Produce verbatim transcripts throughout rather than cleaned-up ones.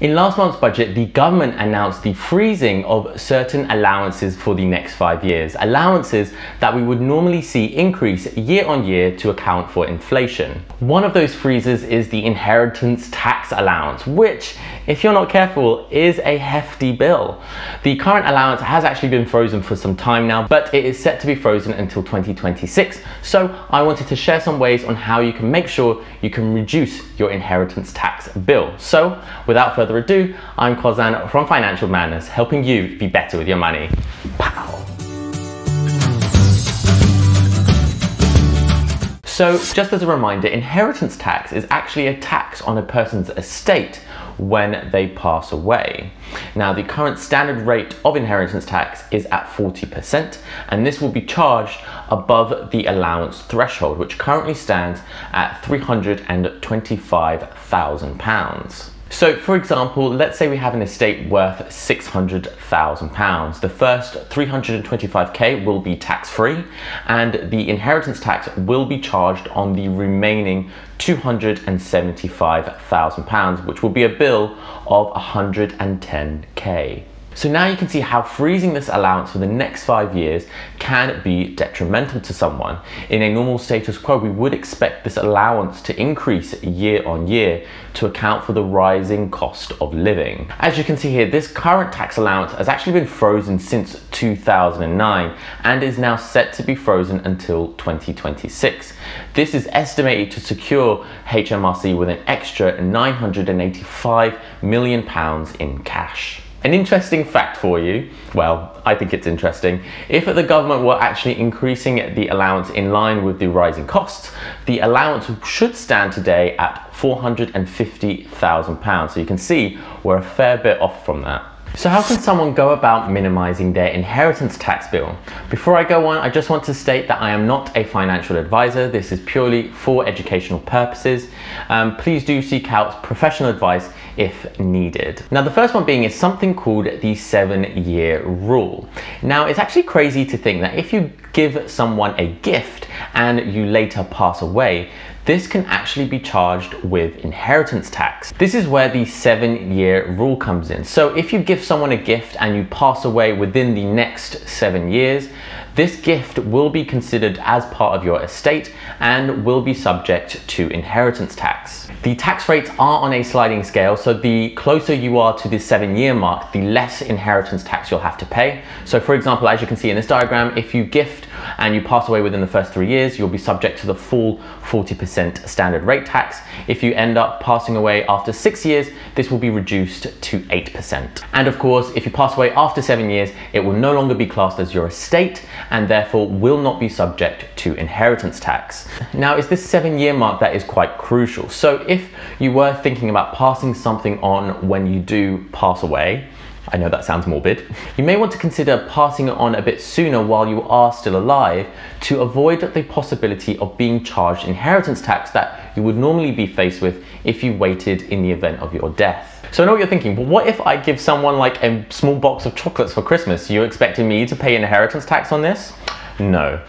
In last month's budget, the government announced the freezing of certain allowances for the next five years, allowances that we would normally see increase year on year to account for inflation. One of those freezes is the inheritance tax allowance, which, if you're not careful, is a hefty bill. The current allowance has actually been frozen for some time now, but it is set to be frozen until twenty twenty-six. So I wanted to share some ways on how you can make sure you can reduce your inheritance tax bill. So without further Without further ado, I'm Kozan from Financial Madness, helping you be better with your money. Pow! So just as a reminder, inheritance tax is actually a tax on a person's estate when they pass away. Now, the current standard rate of inheritance tax is at forty percent, and this will be charged above the allowance threshold, which currently stands at three hundred twenty-five thousand pounds. So for example, let's say we have an estate worth six hundred thousand pounds. The first three hundred twenty-five K will be tax-free, and the inheritance tax will be charged on the remaining two hundred seventy-five thousand pounds, which will be a bill of one hundred ten K. So now you can see how freezing this allowance for the next five years can be detrimental to someone. In a normal status quo, we would expect this allowance to increase year on year to account for the rising cost of living. As you can see here, this current tax allowance has actually been frozen since two thousand nine and is now set to be frozen until twenty twenty-six. This is estimated to secure H M R C with an extra nine hundred eighty-five million pounds in cash. An interesting fact for you, well, I think it's interesting. If the government were actually increasing the allowance in line with the rising costs, the allowance should stand today at four hundred fifty thousand pounds. So you can see we're a fair bit off from that. So how can someone go about minimizing their inheritance tax bill? Before I go on, I just want to state that I am not a financial advisor. This is purely for educational purposes. Um, please do seek out professional advice if needed. Now, the first one being is something called the seven-year rule. Now, it's actually crazy to think that if you give someone a gift and you later pass away, this can actually be charged with inheritance tax. This is where the seven-year rule comes in. So if you give someone a gift and you pass away within the next seven years, this gift will be considered as part of your estate and will be subject to inheritance tax. The tax rates are on a sliding scale, so the closer you are to the seven-year mark, the less inheritance tax you'll have to pay. So for example, as you can see in this diagram, if you gift and you pass away within the first three years, you'll be subject to the full forty percent standard rate tax. If you end up passing away after six years, this will be reduced to eight percent. And of course, if you pass away after seven years, it will no longer be classed as your estate and therefore will not be subject to inheritance tax. Now, it's this seven year mark that is quite crucial. So if you were thinking about passing something on when you do pass away, I know that sounds morbid. You may want to consider passing it on a bit sooner while you are still alive to avoid the possibility of being charged inheritance tax that you would normally be faced with if you waited in the event of your death. So I know what you're thinking, but what if I give someone like a small box of chocolates for Christmas? You're expecting me to pay inheritance tax on this? No.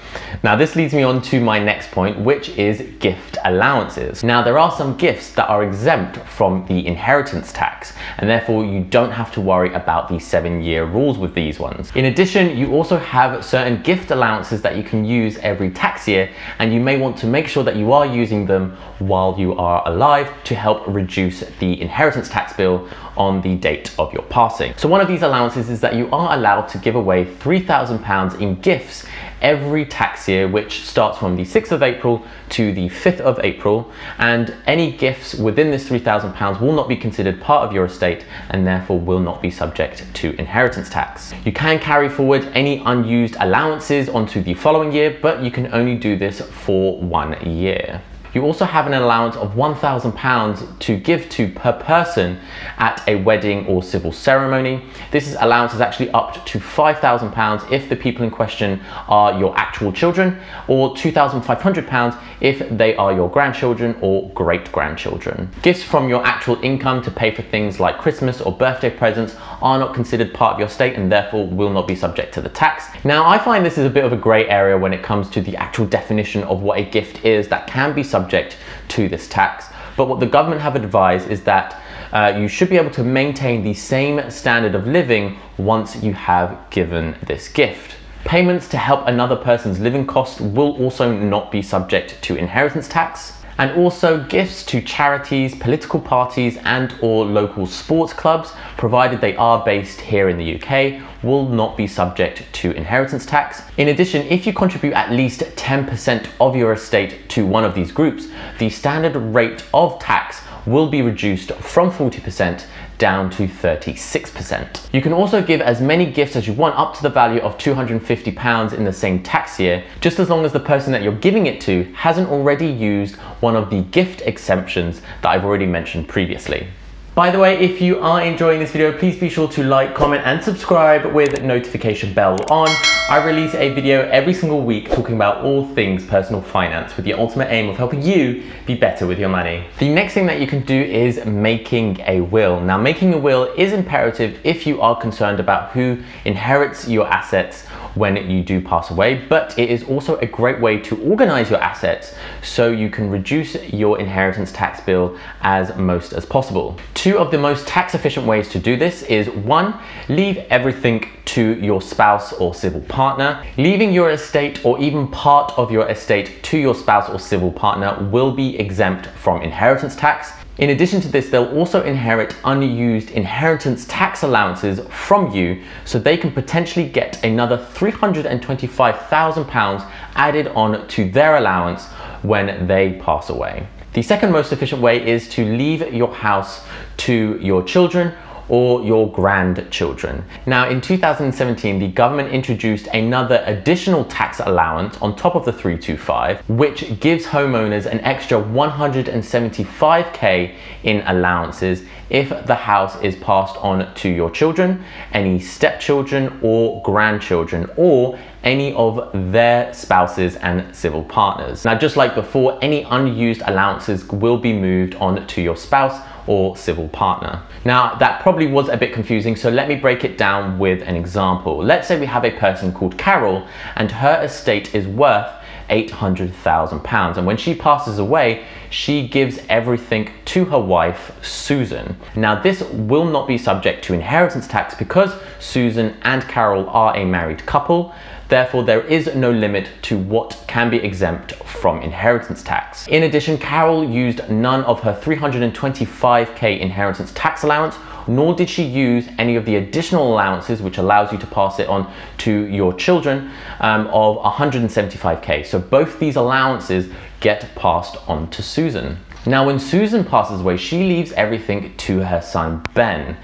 Now, this leads me on to my next point, which is gift allowances. Now, there are some gifts that are exempt from the inheritance tax, and therefore you don't have to worry about the seven-year rules with these ones. In addition, you also have certain gift allowances that you can use every tax year, and you may want to make sure that you are using them while you are alive to help reduce the inheritance tax bill on the date of your passing. So one of these allowances is that you are allowed to give away three thousand pounds in gifts every tax year, which starts from the sixth of April to the fifth of April, and any gifts within this three thousand pounds will not be considered part of your estate and therefore will not be subject to inheritance tax. You can carry forward any unused allowances onto the following year, but you can only do this for one year. You also have an allowance of one thousand pounds to give to per person at a wedding or civil ceremony. This allowance is actually up to five thousand pounds if the people in question are your actual children, or two thousand five hundred pounds if they are your grandchildren or great-grandchildren. Gifts from your actual income to pay for things like Christmas or birthday presents are not considered part of your estate and therefore will not be subject to the tax. Now, I find this is a bit of a grey area when it comes to the actual definition of what a gift is that can be subject subject to this tax, but what the government have advised is that uh, you should be able to maintain the same standard of living once you have given this gift. Payments to help another person's living costs will also not be subject to inheritance tax. And also gifts to charities, political parties and or local sports clubs, provided they are based here in the U K, will not be subject to inheritance tax. In addition, if you contribute at least ten percent of your estate to one of these groups, the standard rate of tax will be reduced from forty percent down to thirty-six percent. You can also give as many gifts as you want up to the value of two hundred and fifty pounds in the same tax year, just as long as the person that you're giving it to hasn't already used one of the gift exemptions that I've already mentioned previously. By the way, if you are enjoying this video, please be sure to like, comment and subscribe with notification bell on. I release a video every single week talking about all things personal finance with the ultimate aim of helping you be better with your money. The next thing that you can do is making a will. Now, making a will is imperative if you are concerned about who inherits your assets when you do pass away, but it is also a great way to organize your assets so you can reduce your inheritance tax bill as most as possible. Two of the most tax efficient ways to do this is one, leave everything to your spouse or civil partner. Leaving your estate or even part of your estate to your spouse or civil partner will be exempt from inheritance tax. In addition to this, they'll also inherit unused inheritance tax allowances from you, so they can potentially get another three hundred and twenty-five thousand pounds added on to their allowance when they pass away. The second most efficient way is to leave your house to your children or your grandchildren. Now, in two thousand seventeen, the government introduced another additional tax allowance on top of the three two five, which gives homeowners an extra one hundred and seventy-five K in allowances if the house is passed on to your children, any stepchildren or grandchildren, or any of their spouses and civil partners. Now, just like before, any unused allowances will be moved on to your spouse or civil partner. Now, that probably was a bit confusing, so let me break it down with an example. Let's say we have a person called Carol and her estate is worth eight hundred thousand pounds, and when she passes away, she gives everything to her wife, Susan. Now, this will not be subject to inheritance tax because Susan and Carol are a married couple. Therefore, there is no limit to what can be exempt from inheritance tax. In addition, Carol used none of her three hundred and twenty-five K inheritance tax allowance, nor did she use any of the additional allowances, which allows you to pass it on to your children, um, of one hundred and seventy-five K. So both these allowances get passed on to Susan. Now, when Susan passes away, she leaves everything to her son, Ben,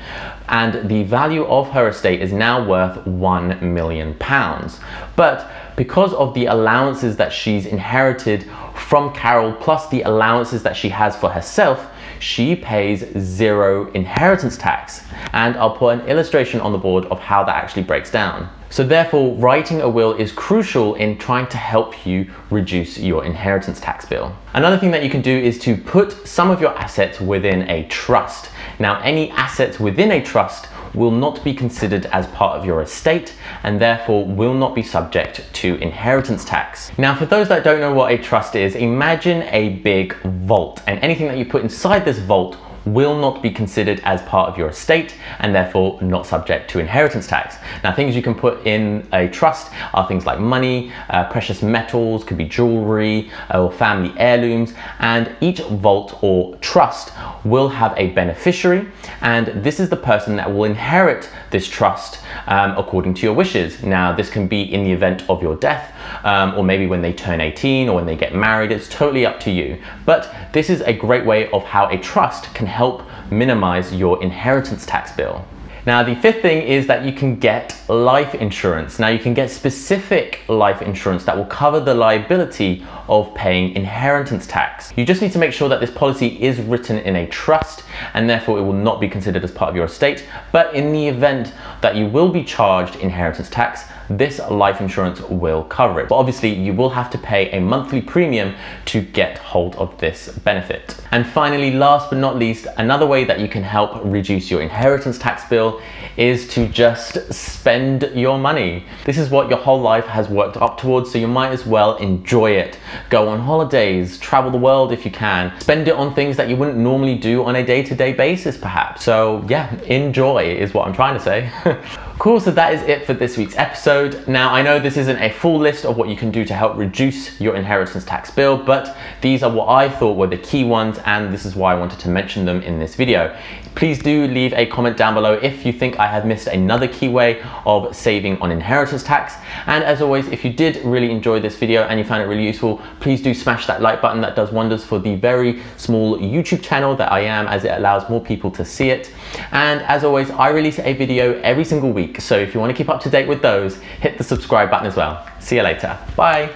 and the value of her estate is now worth one million pounds. But because of the allowances that she's inherited from Carol, plus the allowances that she has for herself, she pays zero inheritance tax. And I'll put an illustration on the board of how that actually breaks down. So therefore, writing a will is crucial in trying to help you reduce your inheritance tax bill. Another thing that you can do is to put some of your assets within a trust. Now, any assets within a trust will not be considered as part of your estate and therefore will not be subject to inheritance tax. Now, for those that don't know what a trust is, imagine a big vault, and anything that you put inside this vault will not be considered as part of your estate and therefore not subject to inheritance tax. Now, things you can put in a trust are things like money, uh, precious metals, could be jewelry uh, or family heirlooms, and each vault or trust will have a beneficiary, and this is the person that will inherit this trust um, according to your wishes. Now, this can be in the event of your death, um, or maybe when they turn eighteen or when they get married. It's totally up to you, but this is a great way of how a trust can help minimize your inheritance tax bill. Now, the fifth thing is that you can get life insurance. Now, you can get specific life insurance that will cover the liability of paying inheritance tax. You just need to make sure that this policy is written in a trust and therefore it will not be considered as part of your estate. But in the event that you will be charged inheritance tax, this life insurance will cover it. But obviously, you will have to pay a monthly premium to get hold of this benefit. And finally, last but not least, another way that you can help reduce your inheritance tax bill people is to just spend your money. This is what your whole life has worked up towards, so you might as well enjoy it. Go on holidays, travel the world if you can, spend it on things that you wouldn't normally do on a day-to-day basis perhaps. So yeah, enjoy is what I'm trying to say. Cool, so that is it for this week's episode. Now, I know this isn't a full list of what you can do to help reduce your inheritance tax bill, but these are what I thought were the key ones, and this is why I wanted to mention them in this video. Please do leave a comment down below if you think I have missed another key way of saving on inheritance tax. And as always, if you did really enjoy this video and you found it really useful, please do smash that like button. That does wonders for the very small YouTube channel that I am, as it allows more people to see it. And as always, I release a video every single week. So if you want to keep up to date with those, hit the subscribe button as well. See you later. Bye.